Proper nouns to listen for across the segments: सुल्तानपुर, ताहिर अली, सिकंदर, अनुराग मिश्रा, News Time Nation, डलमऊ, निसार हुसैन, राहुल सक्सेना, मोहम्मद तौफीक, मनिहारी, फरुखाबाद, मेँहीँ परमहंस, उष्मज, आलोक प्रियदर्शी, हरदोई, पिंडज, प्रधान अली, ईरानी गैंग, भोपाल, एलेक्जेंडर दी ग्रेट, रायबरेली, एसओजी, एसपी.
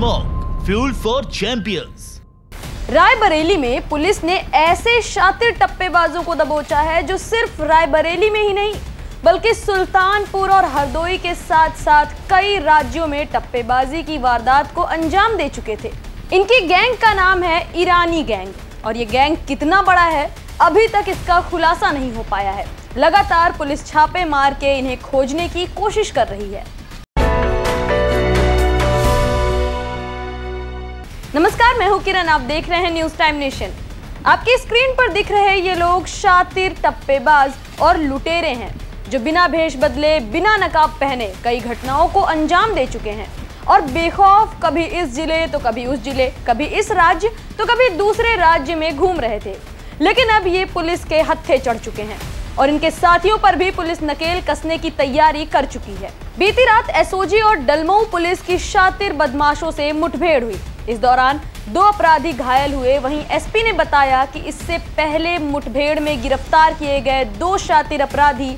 Mock fuel for champions. रायबरेली में police ने ऐसे शातिर टप्पेबाजों को दबोचा है जो सिर्फ रायबरेली में ही नहीं बल्कि सुल्तानपुर और हरदोई के साथ साथ कई राज्यों में टप्पेबाजी की वारदात को अंजाम दे चुके थे। इनकी गैंग का नाम है ईरानी गैंग और ये गैंग कितना बड़ा है अभी तक इसका खुलासा नहीं हो पाया है। लगातार पुलिस छापे मार के इन्हें खोजने की कोशिश कर रही है। नमस्कार, मैं हूं किरण, आप देख रहे हैं न्यूज टाइम नेशन। आपकी स्क्रीन पर दिख रहे ये लोग शातिर, टप्पेबाज और लुटेरे हैं जो बिना भेष बदले, बिना नकाब पहने कई घटनाओं को अंजाम दे चुके हैं और बेखौफ कभी इस जिले तो कभी उस जिले, कभी इस राज्य तो कभी दूसरे राज्य में घूम रहे थे। लेकिन अब ये पुलिस के हत्थे चढ़ चुके हैं और इनके साथियों पर भी पुलिस नकेल कसने की तैयारी कर चुकी है। बीती रात एसओजी और डलमऊ पुलिस की शातिर बदमाशों से मुठभेड़ हुई। इस दौरान 2 अपराधी घायल हुए। वहीं एसपी ने बताया कि इससे पहले मुठभेड़ में गिरफ्तार किए गए 2 शातिर अपराधी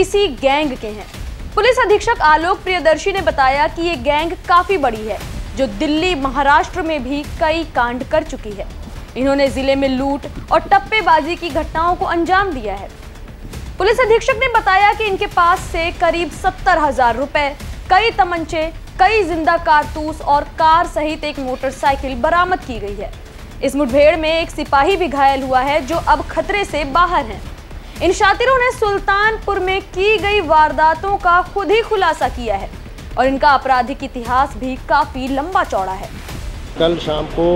इसी गैंग के हैं। पुलिस अधीक्षक आलोक प्रियदर्शी ने बताया कि ये गैंग काफी बड़ी है जो दिल्ली, महाराष्ट्र में भी कई कांड कर चुकी है। इन्होंने जिले में लूट और टप्पेबाजी की घटनाओं को अंजाम दिया है। पुलिस अधीक्षक ने बताया कि इनके पास से करीब 70,000 रुपए, कई तमंचे, कई जिंदा कारतूस और कार सहित एक मोटरसाइकिल बरामद की गई है। इस मुठभेड़ में एक सिपाही भी घायल हुआ है जो अब खतरे से बाहर हैं। इन शातिरों ने सुल्तानपुर में की गई वारदातों का खुद ही खुलासा किया है और इनका आपराधिक इतिहास भी काफी लंबा चौड़ा है। कल शाम को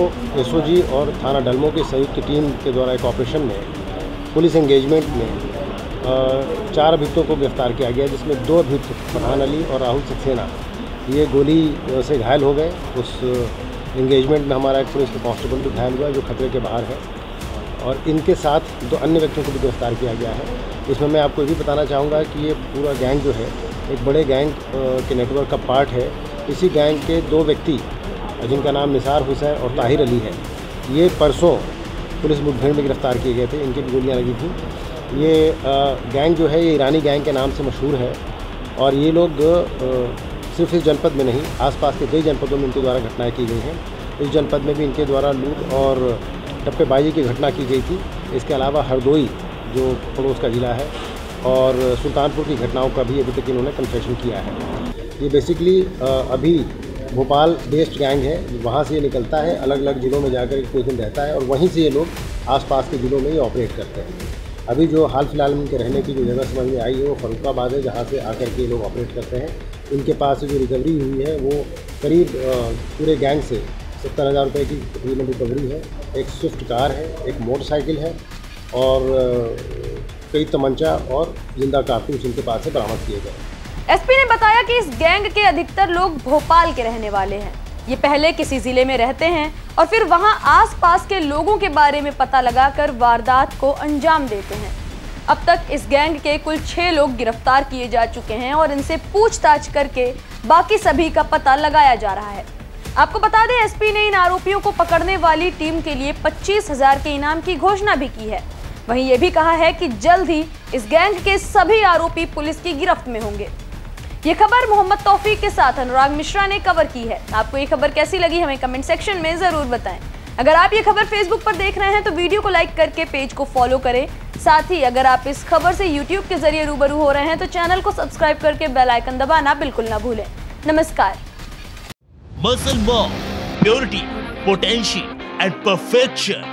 एसओजी और थाना डलमो की संयुक्त टीम के द्वारा एक ऑपरेशन में पुलिस एंगेजमेंट में 4 अभियुक्तों को गिरफ्तार किया गया, जिसमें 2 अभियुक्त प्रधान अली और राहुल सक्सेना ये गोली से घायल हो गए। उस एंगेजमेंट में हमारा एक पुलिस का कांस्टेबल भी घायल हुआ जो खतरे के बाहर है और इनके साथ 2 अन्य व्यक्तियों को भी गिरफ्तार किया गया है। इसमें मैं आपको भी बताना चाहूँगा कि ये पूरा गैंग जो है एक बड़े गैंग के नेटवर्क का पार्ट है। इसी गैंग के 2 व्यक्ति जिनका नाम निसार हुसैन और ताहिर अली है, ये परसों पुलिस मुठभेड़ में गिरफ्तार किए गए थे। इनकी भी गोलियाँ लगी थी। ये गैंग जो है ये ईरानी गैंग के नाम से मशहूर है और ये लोग सिर्फ इस जनपद में नहीं, आसपास के कई जनपदों में इनके द्वारा घटनाएं की गई हैं। इस जनपद में भी इनके द्वारा लूट और टप्पेबाजी की घटना की गई थी। इसके अलावा हरदोई जो पड़ोस का ज़िला है और सुल्तानपुर की घटनाओं का भी अभी तक इन्होंने कन्फेशन किया है। ये बेसिकली अभी भोपाल बेस्ड गैंग है, वहाँ से ये निकलता है, अलग अलग ज़िलों में जाकर कुछ दिन रहता है और वहीं से ये लोग आसपास के ज़िलों में ही ऑपरेट करते हैं। अभी जो हाल फिलहाल में इनके रहने की जो जगह समझ में आई है वो फरुखाबाद है, जहाँ से आकर के लोग ऑपरेट करते हैं। इनके पास से जो रिकवरी हुई है वो करीब पूरे गैंग से 70,000 रुपये की तकरीबन रिकवरी है। एक स्विफ्ट कार है, एक मोटरसाइकिल है और कई तमंचा और जिंदा कारतूस इनके पास से बरामद किए गए। एसपी ने बताया कि इस गैंग के अधिकतर लोग भोपाल के रहने वाले हैं। ये पहले किसी ज़िले में रहते हैं और फिर वहाँ आसपास के लोगों के बारे में पता लगाकर वारदात को अंजाम देते हैं। अब तक इस गैंग के कुल 6 लोग गिरफ्तार किए जा चुके हैं और इनसे पूछताछ करके बाकी सभी का पता लगाया जा रहा है। आपको बता दें, एसपी ने इन आरोपियों को पकड़ने वाली टीम के लिए 25,000 के इनाम की घोषणा भी की है। वहीं ये भी कहा है कि जल्द ही इस गैंग के सभी आरोपी पुलिस की गिरफ्त में होंगे। ये खबर मोहम्मद तौफीक के साथ अनुराग मिश्रा ने कवर की है। आपको ये खबर कैसी लगी हमें कमेंट सेक्शन में ज़रूर बताएं। अगर आप ये खबर फेसबुक पर देख रहे हैं तो वीडियो को लाइक करके पेज को फॉलो करें। साथ ही अगर आप इस खबर से यूट्यूब के जरिए रूबरू हो रहे हैं तो चैनल को सब्सक्राइब करके बेल आइकन दबाना बिल्कुल ना भूलें। नमस्कार। Muscle mom, purity, potential and perfection,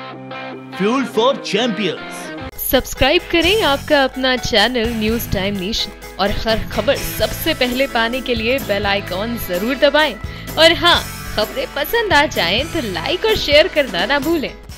fuel for champions. Subscribe करें आपका अपना चैनल न्यूज टाइम नेशन और हर खबर सबसे पहले पाने के लिए बेल आइकॉन जरूर दबाएं। और हाँ, खबरें पसंद आ जाएं तो लाइक और शेयर करना ना भूलें।